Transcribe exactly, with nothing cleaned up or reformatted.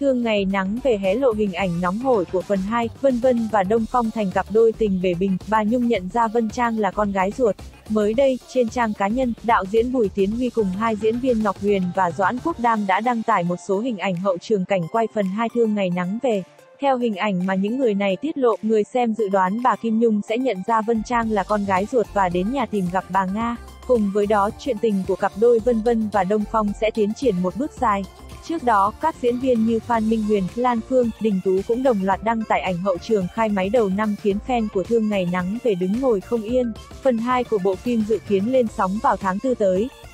Thương Ngày Nắng Về hé lộ hình ảnh nóng hổi của phần hai, Vân Vân và Đông Phong Thành cặp đôi tình bể bình, bà Nhung nhận ra Vân Trang là con gái ruột. Mới đây, trên trang cá nhân, đạo diễn Bùi Tiến Huy cùng hai diễn viên Ngọc Huyền và Doãn Quốc Đam đã đăng tải một số hình ảnh hậu trường cảnh quay phần hai Thương Ngày Nắng Về. Theo hình ảnh mà những người này tiết lộ, người xem dự đoán bà Kim Nhung sẽ nhận ra Vân Trang là con gái ruột và đến nhà tìm gặp bà Nga. Cùng với đó, chuyện tình của cặp đôi Vân Vân và Đông Phong sẽ tiến triển một bước dài. Trước đó, các diễn viên như Phan Minh Huyền, Lan Phương, Đình Tú cũng đồng loạt đăng tải ảnh hậu trường khai máy đầu năm khiến fan của Thương Ngày Nắng Về đứng ngồi không yên. Phần hai của bộ phim dự kiến lên sóng vào tháng tư tới.